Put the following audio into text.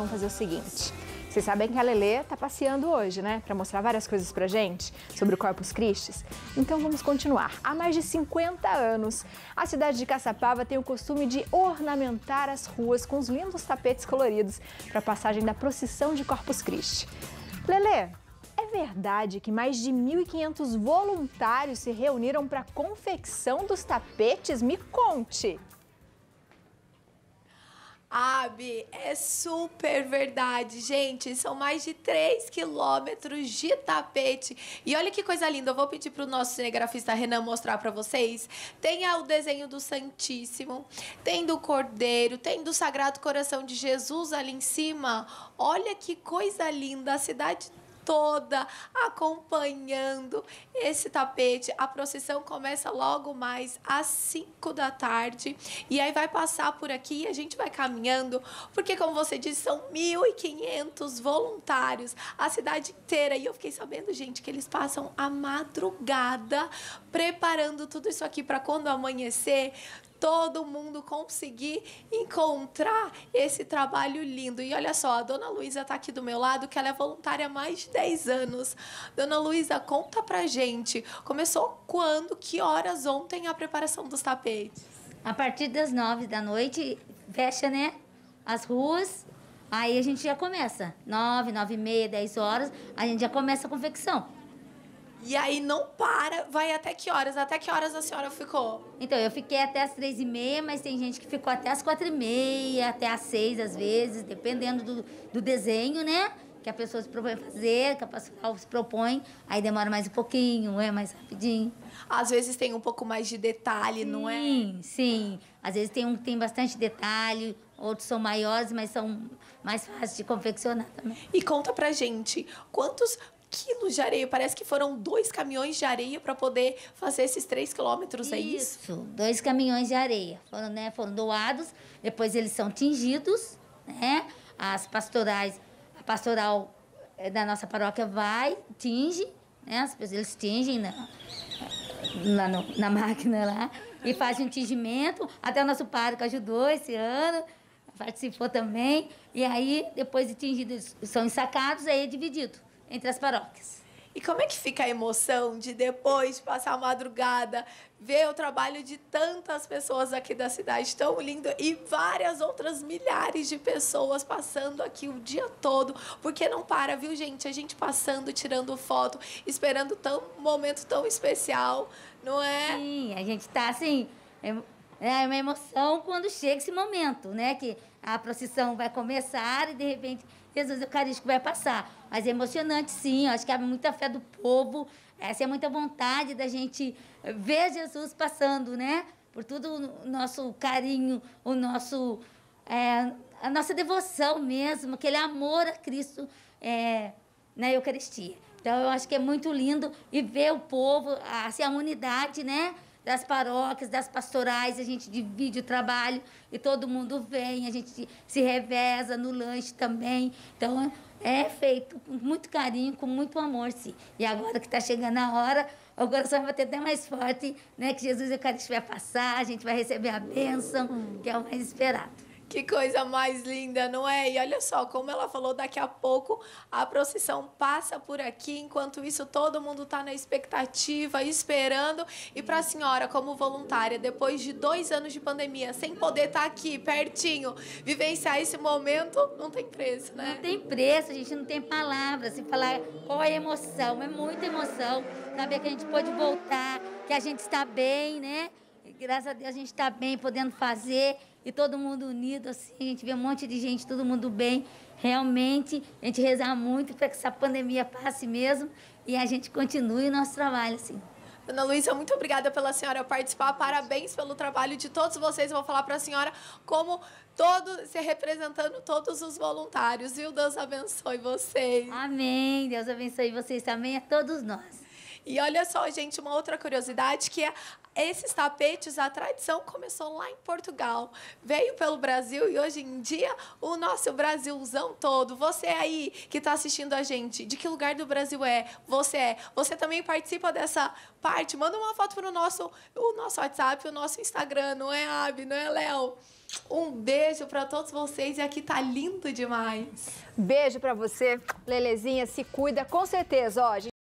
vamos fazer o seguinte. Vocês sabem que a Lelê tá passeando hoje, né? Pra mostrar várias coisas pra gente sobre o Corpus Christi. Então vamos continuar. Há mais de 50 anos, a cidade de Caçapava tem o costume de ornamentar as ruas com os lindos tapetes coloridos pra passagem da procissão de Corpus Christi. Lelê, é verdade que mais de 1.500 voluntários se reuniram pra confecção dos tapetes? Me conte! Abi, é super verdade, gente. São mais de 3 quilômetros de tapete. E olha que coisa linda. Eu vou pedir para o nosso cinegrafista Renan mostrar para vocês. Tem o desenho do Santíssimo, tem do Cordeiro, tem do Sagrado Coração de Jesus ali em cima. Olha que coisa linda. A cidade toda acompanhando esse tapete. A procissão começa logo mais às 5 da tarde e aí vai passar por aqui e a gente vai caminhando, porque como você disse, são 1.500 voluntários, a cidade inteira. E eu fiquei sabendo, gente, que eles passam a madrugada preparando tudo isso aqui para quando amanhecer, todo mundo conseguir encontrar esse trabalho lindo. E olha só, a Dona Luísa está aqui do meu lado, que ela é voluntária há mais de 10 anos. Dona Luísa, conta pra gente, começou quando, que horas ontem a preparação dos tapetes? A partir das 9 da noite, fecha, né, as ruas, aí a gente já começa. 9, 9:30, 10 horas, a gente já começa a confecção. E aí não para, vai até que horas? Até que horas a senhora ficou? Então, eu fiquei até as 3:30, mas tem gente que ficou até as 4:30, até as 6 às vezes, dependendo do desenho, né? Que a pessoa se propõe a fazer, que a pessoa se propõe, aí demora mais um pouquinho, é mais rapidinho. Às vezes tem um pouco mais de detalhe, sim, não é? Sim. Às vezes tem um que tem bastante detalhe, outros são maiores, mas são mais fáceis de confeccionar também. E conta pra gente, quantos quilos de areia, parece que foram 2 caminhões de areia para poder fazer esses 3 quilômetros, é isso? Isso, 2 caminhões de areia foram, né, foram doados, depois eles são tingidos, né, as pastorais, a pastoral da nossa paróquia vai, tinge, né, eles tingem na máquina lá e fazem um tingimento, até o nosso pároco ajudou esse ano, participou também, e aí depois de tingidos são ensacados, aí é dividido entre as paróquias. E como é que fica a emoção de depois de passar a madrugada, ver o trabalho de tantas pessoas aqui da cidade, tão lindo, e várias outras milhares de pessoas passando aqui o dia todo, porque não para, viu, gente? A gente passando, tirando foto, esperando um momento tão especial, não é? Sim, a gente tá assim, é uma emoção quando chega esse momento, né? Que a procissão vai começar e de repente Jesus Eucarístico vai passar. Mas é emocionante, sim. Eu acho que há muita fé do povo. Essa é muita vontade da gente ver Jesus passando, né? Por todo o nosso carinho, o nosso, a nossa devoção mesmo, aquele amor a Cristo na Eucaristia. Então, eu acho que é muito lindo e ver o povo, assim, a unidade, né? Das paróquias, das pastorais, a gente divide o trabalho e todo mundo vem, a gente se reveza no lanche também. Então, é feito com muito carinho, com muito amor, sim. E agora que está chegando a hora, o coração vai bater até mais forte, né? Que Jesus Eucarístico vai passar, a gente vai receber a bênção, que é o mais esperado. Que coisa mais linda, não é? E olha só, como ela falou, daqui a pouco a procissão passa por aqui. Enquanto isso, todo mundo está na expectativa, esperando. E para a senhora, como voluntária, depois de 2 anos de pandemia, sem poder estar aqui, pertinho, vivenciar esse momento, não tem preço, né? Não tem preço, a gente não tem palavras. Se falar qual é a emoção, é muita emoção. Saber que a gente pode voltar, que a gente está bem, né? Graças a Deus a gente está bem, podendo fazer, e todo mundo unido, assim, a gente vê um monte de gente, todo mundo bem. Realmente, a gente rezar muito para que essa pandemia passe mesmo e a gente continue o nosso trabalho, assim. Dona Luísa, muito obrigada pela senhora participar, parabéns pelo trabalho de todos vocês. Eu vou falar para a senhora como se representando todos os voluntários, viu? Deus abençoe vocês. Amém, Deus abençoe vocês também, a todos nós. E olha só, gente, uma outra curiosidade que é esses tapetes, a tradição começou lá em Portugal, veio pelo Brasil e hoje em dia o nosso Brasilzão todo. Você aí que está assistindo a gente, de que lugar do Brasil é? Você também participa dessa parte? Manda uma foto para o nosso WhatsApp, o nosso Instagram, não é, Abi? Não é, Léo? Um beijo para todos vocês e aqui tá lindo demais. Beijo para você, Lelezinha, se cuida, com certeza, ó.